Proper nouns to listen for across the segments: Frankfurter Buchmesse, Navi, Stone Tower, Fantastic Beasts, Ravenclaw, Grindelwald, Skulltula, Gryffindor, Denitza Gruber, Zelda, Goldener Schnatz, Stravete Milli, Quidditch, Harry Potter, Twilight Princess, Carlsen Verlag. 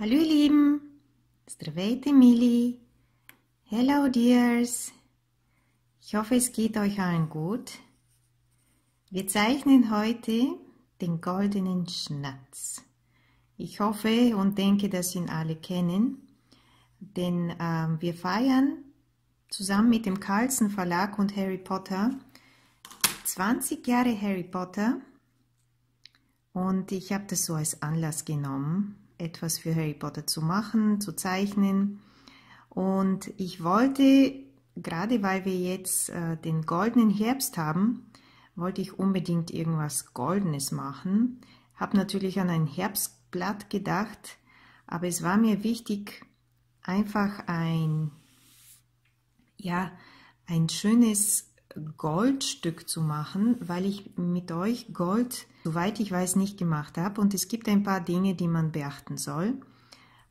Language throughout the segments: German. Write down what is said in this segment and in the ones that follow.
Hallo ihr Lieben, Stravete Milli, hello dears, ich hoffe es geht euch allen gut. Wir zeichnen heute den Goldenen Schnatz. Ich hoffe und denke, dass ihn alle kennen, denn wir feiern zusammen mit dem Carlsen Verlag und Harry Potter 20 Jahre Harry Potter und ich habe das so als Anlass genommen, etwas für Harry Potter zu machen, zu zeichnen. Und ich wollte, gerade weil wir jetzt den goldenen Herbst haben, wollte ich unbedingt irgendwas Goldenes machen. Habe natürlich an ein Herbstblatt gedacht, aber es war mir wichtig, einfach ein schönes Goldstück zu machen, weil ich mit euch Gold, soweit ich weiß, nicht gemacht habe. Und es gibt ein paar Dinge, die man beachten soll,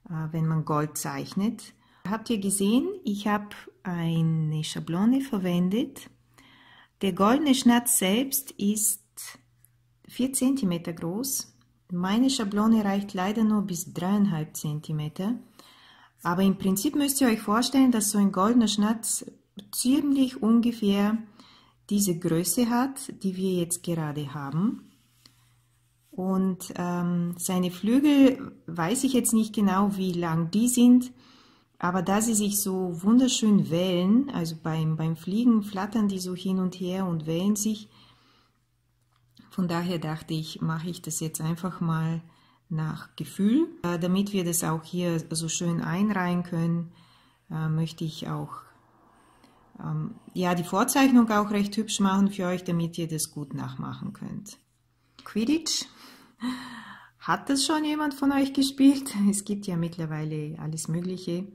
wenn man Gold zeichnet. Habt ihr gesehen, ich habe eine Schablone verwendet. Der Goldene Schnatz selbst ist 4 cm groß. Meine Schablone reicht leider nur bis 3,5 cm. Aber im Prinzip müsst ihr euch vorstellen, dass so ein Goldener Schnatz ziemlich ungefähr diese Größe hat, die wir jetzt gerade haben. Und seine Flügel, weiß ich jetzt nicht genau, wie lang die sind, aber da sie sich so wunderschön wellen, also beim Fliegen flattern die so hin und her und wellen sich. Von daher dachte ich, mache ich das jetzt einfach mal nach Gefühl. Damit wir das auch hier so schön einreihen können, möchte ich auch die Vorzeichnung auch recht hübsch machen für euch, damit ihr das gut nachmachen könnt. Quidditch. Hat das schon jemand von euch gespielt? Es gibt ja mittlerweile alles Mögliche.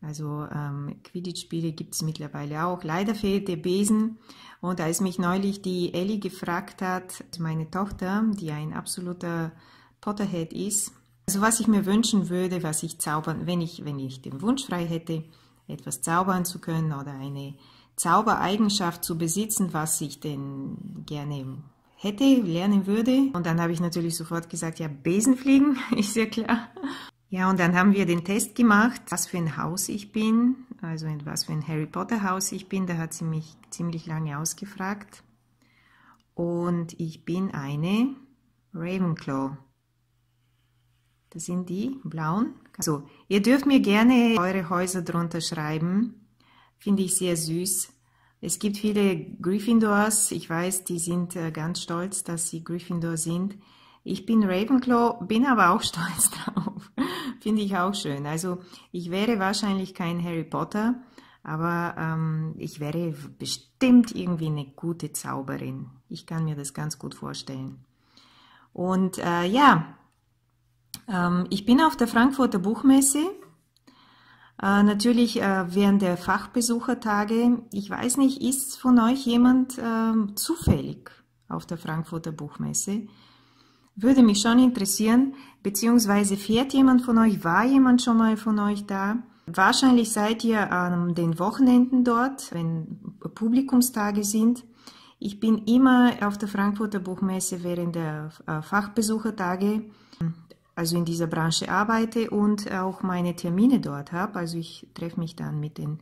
Also Quidditch-Spiele gibt es mittlerweile auch. Leider fehlt der Besen. Und als mich neulich die Ellie gefragt hat, meine Tochter, die ein absoluter Potterhead ist, also was ich mir wünschen würde, was ich zaubern, wenn ich den Wunsch frei hätte, etwas zaubern zu können oder eine Zaubereigenschaft zu besitzen, was ich denn gerne hätte, lernen würde. Und dann habe ich natürlich sofort gesagt, ja, Besenfliegen, ist ja klar. Ja, und dann haben wir den Test gemacht, was für ein Haus ich bin, also in was für ein Harry Potter Haus ich bin. Da hat sie mich ziemlich lange ausgefragt. Und ich bin eine Ravenclaw. Das sind die blauen. So, ihr dürft mir gerne eure Häuser drunter schreiben. Finde ich sehr süß. Es gibt viele Gryffindors. Ich weiß, die sind ganz stolz, dass sie Gryffindor sind. Ich bin Ravenclaw, bin aber auch stolz drauf. Finde ich auch schön. Also ich wäre wahrscheinlich kein Harry Potter, aber ich wäre bestimmt irgendwie eine gute Zauberin. Ich kann mir das ganz gut vorstellen. Und ich bin auf der Frankfurter Buchmesse, natürlich während der Fachbesuchertage. Ich weiß nicht, ist von euch jemand zufällig auf der Frankfurter Buchmesse? Würde mich schon interessieren, beziehungsweise fährt jemand von euch, war jemand schon mal von euch da? Wahrscheinlich seid ihr an den Wochenenden dort, wenn Publikumstage sind. Ich bin immer auf der Frankfurter Buchmesse während der Fachbesuchertage, also in dieser Branche arbeite und auch meine Termine dort habe. Also ich treffe mich dann mit den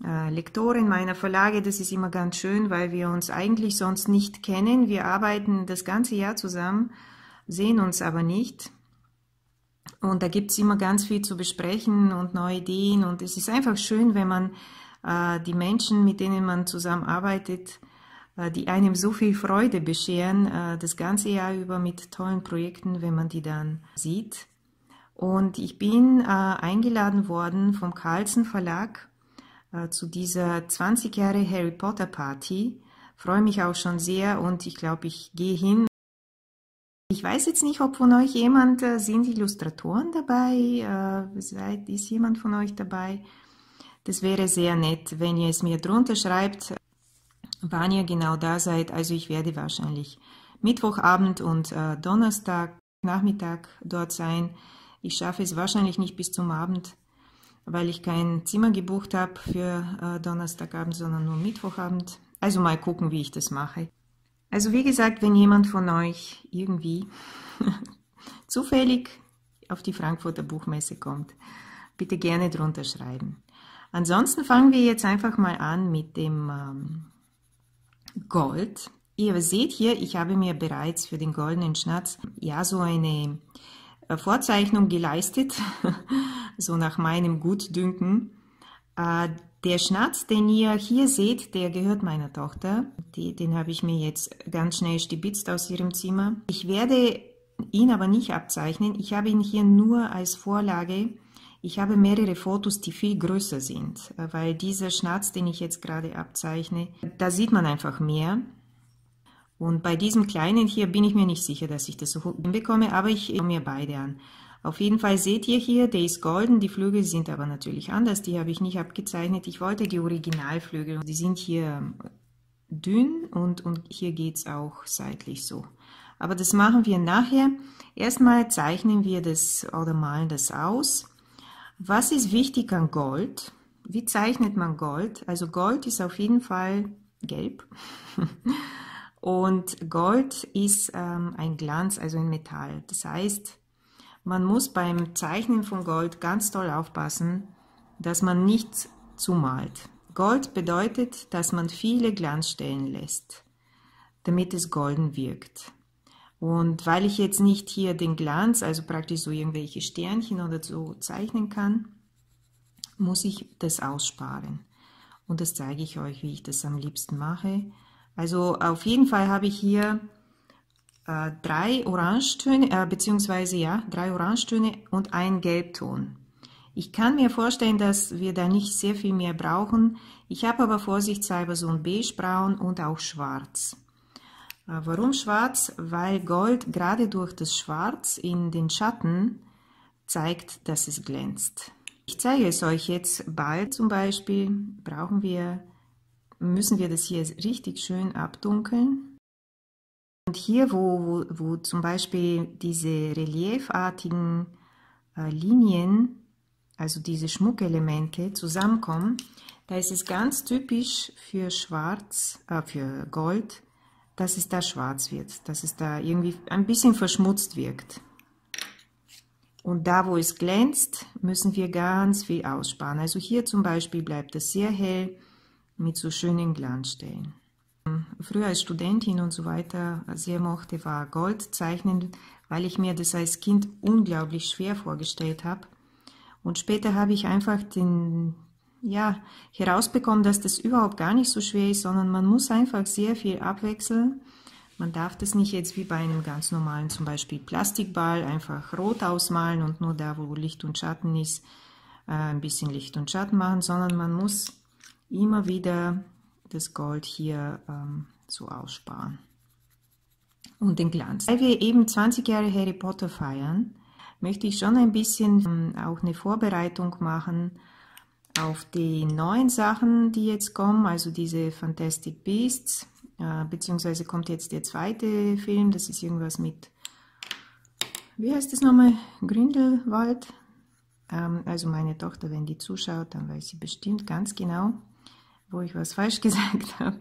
Lektoren meiner Verlage. Das ist immer ganz schön, weil wir uns eigentlich sonst nicht kennen. Wir arbeiten das ganze Jahr zusammen, sehen uns aber nicht. Und da gibt es immer ganz viel zu besprechen und neue Ideen. Und es ist einfach schön, wenn man die Menschen, mit denen man zusammenarbeitet, die einem so viel Freude bescheren, das ganze Jahr über mit tollen Projekten, wenn man die dann sieht. Und ich bin eingeladen worden vom Carlsen Verlag zu dieser 20 Jahre Harry Potter Party. Freue mich auch schon sehr und ich glaube, ich gehe hin. Ich weiß jetzt nicht, ob von euch jemand, sind Illustratoren dabei? Ist jemand von euch dabei? Das wäre sehr nett, wenn ihr es mir drunter schreibt, wann ihr genau da seid. Also ich werde wahrscheinlich Mittwochabend und Donnerstagnachmittag dort sein. Ich schaffe es wahrscheinlich nicht bis zum Abend, weil ich kein Zimmer gebucht habe für Donnerstagabend, sondern nur Mittwochabend. Also mal gucken, wie ich das mache. Also wie gesagt, wenn jemand von euch irgendwie zufällig auf die Frankfurter Buchmesse kommt. Bitte gerne drunter schreiben. Ansonsten fangen wir jetzt einfach mal an mit dem Gold. Ihr seht hier, ich habe mir bereits für den Goldenen Schnatz ja so eine Vorzeichnung geleistet, so nach meinem Gutdünken. Der Schnatz, den ihr hier seht, der gehört meiner Tochter. Den habe ich mir jetzt ganz schnell stibitzt aus ihrem Zimmer. Ich werde ihn aber nicht abzeichnen. Ich habe ihn hier nur als Vorlage. Ich habe mehrere Fotos, die viel größer sind, weil dieser Schnatz, den ich jetzt gerade abzeichne, da sieht man einfach mehr. Und bei diesem kleinen hier bin ich mir nicht sicher, dass ich das so hinbekomme, aber ich schaue mir beide an. Auf jeden Fall seht ihr hier, der ist golden, die Flügel sind aber natürlich anders, die habe ich nicht abgezeichnet. Ich wollte die Originalflügel, die sind hier dünn und hier geht es auch seitlich so. Aber das machen wir nachher. Erstmal zeichnen wir das oder malen das aus. Was ist wichtig an Gold? Wie zeichnet man Gold? Also Gold ist auf jeden Fall gelb. Und Gold ist ein Glanz, also ein Metall. Das heißt, man muss beim Zeichnen von Gold ganz toll aufpassen, dass man nicht zumalt. Gold bedeutet, dass man viele Glanzstellen lässt, damit es golden wirkt. Und weil ich jetzt nicht hier den Glanz, also praktisch so irgendwelche Sternchen oder so zeichnen kann, muss ich das aussparen. Und das zeige ich euch, wie ich das am liebsten mache. Also auf jeden Fall habe ich hier drei Orangetöne, beziehungsweise ja, drei Orangetöne und einen Gelbton. Ich kann mir vorstellen, dass wir da nicht sehr viel mehr brauchen. Ich habe aber vorsichtshalber so ein Beigebraun und auch Schwarz. Warum Schwarz? Weil Gold gerade durch das Schwarz in den Schatten zeigt, dass es glänzt. Ich zeige es euch jetzt bald zum Beispiel. Müssen wir das hier richtig schön abdunkeln. Und hier, wo zum Beispiel diese reliefartigen Linien, also diese Schmuckelemente zusammenkommen, da ist es ganz typisch für Schwarz, für Gold, dass es da schwarz wird, dass es da irgendwie ein bisschen verschmutzt wirkt. Und da, wo es glänzt, müssen wir ganz viel aussparen. Also hier zum Beispiel bleibt es sehr hell, mit so schönen Glanzstellen. Früher als Studentin und so weiter sehr mochte, war Gold zeichnen, weil ich mir das als Kind unglaublich schwer vorgestellt habe. Und später habe ich einfach herausbekommen, dass das überhaupt gar nicht so schwer ist, sondern man muss einfach sehr viel abwechseln. Man darf das nicht jetzt wie bei einem ganz normalen zum Beispiel Plastikball einfach rot ausmalen und nur da, wo Licht und Schatten ist, ein bisschen Licht und Schatten machen, sondern man muss immer wieder das Gold hier so aussparen und den Glanz. Weil wir eben 20 Jahre Harry Potter feiern, möchte ich schon ein bisschen auch eine Vorbereitung machen auf die neuen Sachen, die jetzt kommen, also diese Fantastic Beasts, beziehungsweise kommt jetzt der zweite Film, das ist irgendwas mit, wie heißt das nochmal, Grindelwald. Also meine Tochter, wenn die zuschaut, dann weiß sie bestimmt ganz genau, wo ich was falsch gesagt habe.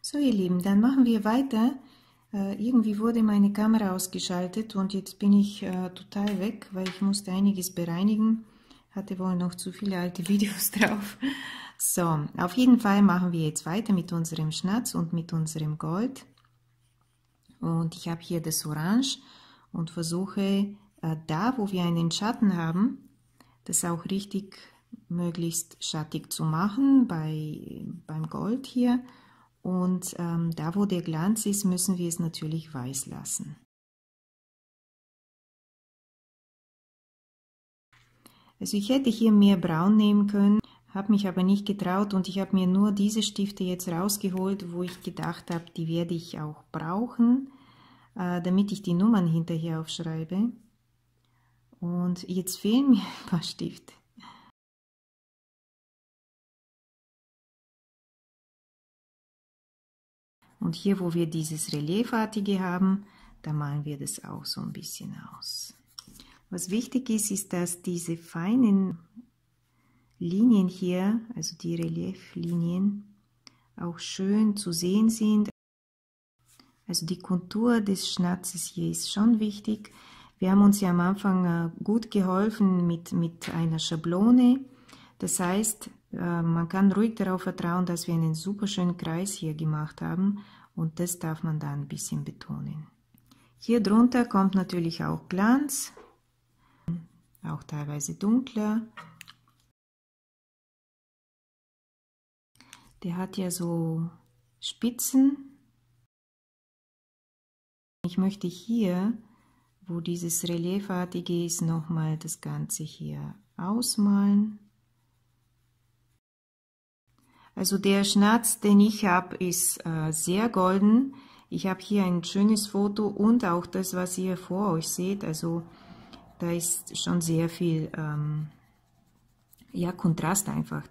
So ihr Lieben, dann machen wir weiter. Irgendwie wurde meine Kamera ausgeschaltet und jetzt bin ich total weg, weil ich musste einiges bereinigen. Hatte wohl noch zu viele alte Videos drauf. So, auf jeden Fall machen wir jetzt weiter mit unserem Schnatz und mit unserem Gold. Und ich habe hier das Orange und versuche da, wo wir einen Schatten haben, das auch richtig möglichst schattig zu machen, beim Gold hier. Und da, wo der Glanz ist, müssen wir es natürlich weiß lassen. Also ich hätte hier mehr Braun nehmen können, habe mich aber nicht getraut und ich habe mir nur diese Stifte jetzt rausgeholt, wo ich gedacht habe, die werde ich auch brauchen, damit ich die Nummern hinterher aufschreibe. Und jetzt fehlen mir ein paar Stifte. Und hier, wo wir dieses Reliefartige haben, da malen wir das auch so ein bisschen aus. Was wichtig ist, ist, dass diese feinen Linien hier, also die Relieflinien, auch schön zu sehen sind. Also die Kontur des Schnatzes hier ist schon wichtig. Wir haben uns ja am Anfang gut geholfen mit einer Schablone. Das heißt, man kann ruhig darauf vertrauen, dass wir einen super schönen Kreis hier gemacht haben. Und das darf man da ein bisschen betonen. Hier drunter kommt natürlich auch Glanz, auch teilweise dunkler. Der hat ja so Spitzen. Ich möchte hier, wo dieses Reliefartige ist, nochmal das Ganze hier ausmalen. Also der Schnatz, den ich habe, ist sehr golden. Ich habe hier ein schönes Foto und auch das, was ihr vor euch seht. Also da ist schon sehr viel ja, Kontrast einfach.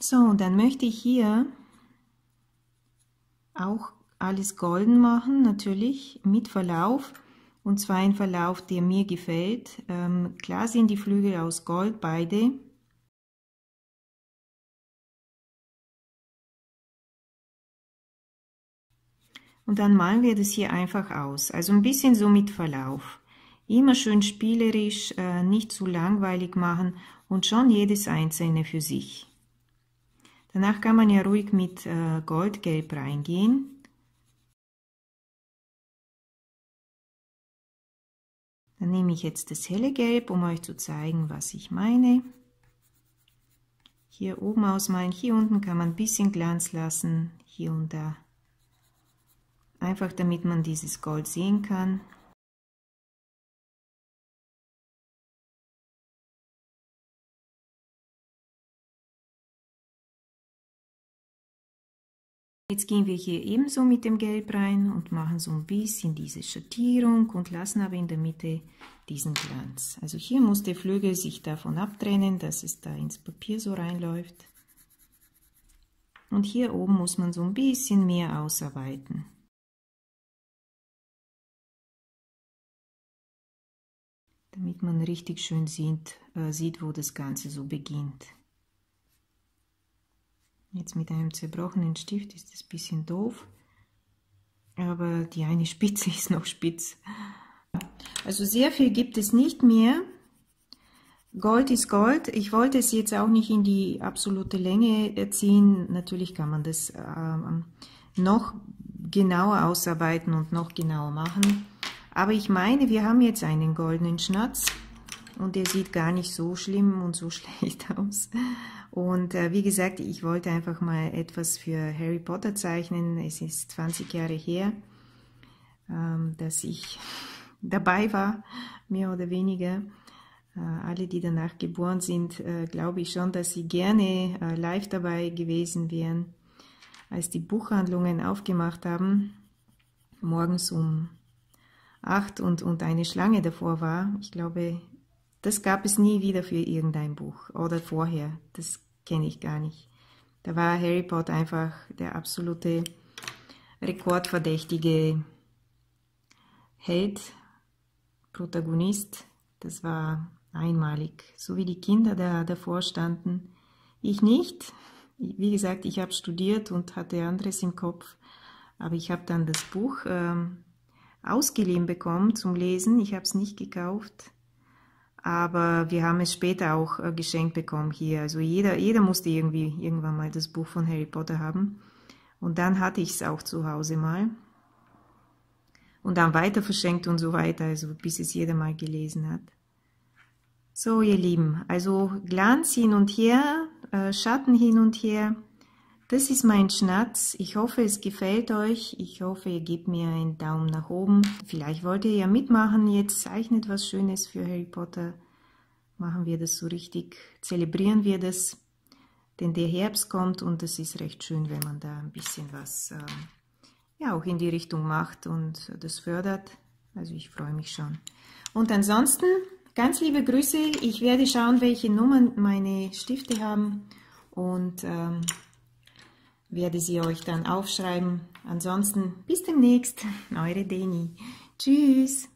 So, und dann möchte ich hier auch alles golden machen, natürlich mit Verlauf. Und zwar ein Verlauf, der mir gefällt. Klar sind die Flügel aus Gold, beide. Und dann malen wir das hier einfach aus. Also ein bisschen so mit Verlauf. Immer schön spielerisch, nicht zu langweilig machen und schon jedes einzelne für sich. Danach kann man ja ruhig mit Goldgelb reingehen. Dann nehme ich jetzt das helle Gelb, um euch zu zeigen, was ich meine. Hier oben ausmalen, hier unten kann man ein bisschen Glanz lassen, hier und da. Einfach damit man dieses Gold sehen kann. Jetzt gehen wir hier ebenso mit dem Gelb rein und machen so ein bisschen diese Schattierung und lassen aber in der Mitte diesen Glanz. Also hier muss der Flügel sich davon abtrennen, dass es da ins Papier so reinläuft. Und hier oben muss man so ein bisschen mehr ausarbeiten. Damit man richtig schön sieht, wo das Ganze so beginnt. Jetzt mit einem zerbrochenen Stift ist das ein bisschen doof, aber die eine Spitze ist noch spitz. Also sehr viel gibt es nicht mehr. Gold ist Gold. Ich wollte es jetzt auch nicht in die absolute Länge ziehen. Natürlich kann man das noch genauer ausarbeiten und noch genauer machen. Aber ich meine, wir haben jetzt einen goldenen Schnatz. Und der sieht gar nicht so schlimm und so schlecht aus. Und wie gesagt, ich wollte einfach mal etwas für Harry Potter zeichnen. Es ist 20 Jahre her, dass ich dabei war, mehr oder weniger. Alle, die danach geboren sind, glaube ich schon, dass sie gerne live dabei gewesen wären, als die Buchhandlungen aufgemacht haben, morgens um 8 und eine Schlange davor war. Ich glaube, das gab es nie wieder für irgendein Buch oder vorher, das kenne ich gar nicht. Da war Harry Potter einfach der absolute rekordverdächtige Held, Protagonist. Das war einmalig, so wie die Kinder da davor standen. Ich nicht, wie gesagt, ich habe studiert und hatte anderes im Kopf, aber ich habe dann das Buch ausgeliehen bekommen zum Lesen, ich habe es nicht gekauft. Aber wir haben es später auch geschenkt bekommen hier. Also jeder musste irgendwie irgendwann mal das Buch von Harry Potter haben. Und dann hatte ich es auch zu Hause mal. Und dann weiter verschenkt und so weiter, also bis es jeder mal gelesen hat. So, ihr Lieben, also Glanz hin und her, Schatten hin und her. Das ist mein Schnatz. Ich hoffe, es gefällt euch. Ich hoffe, ihr gebt mir einen Daumen nach oben. Vielleicht wollt ihr ja mitmachen. Jetzt zeichnet was Schönes für Harry Potter. Machen wir das so richtig. Zelebrieren wir das. Denn der Herbst kommt und es ist recht schön, wenn man da ein bisschen was ja, auch in die Richtung macht und das fördert. Also ich freue mich schon. Und ansonsten ganz liebe Grüße. Ich werde schauen, welche Nummern meine Stifte haben. Und werde sie euch dann aufschreiben. Ansonsten bis demnächst. Eure Deni. Tschüss.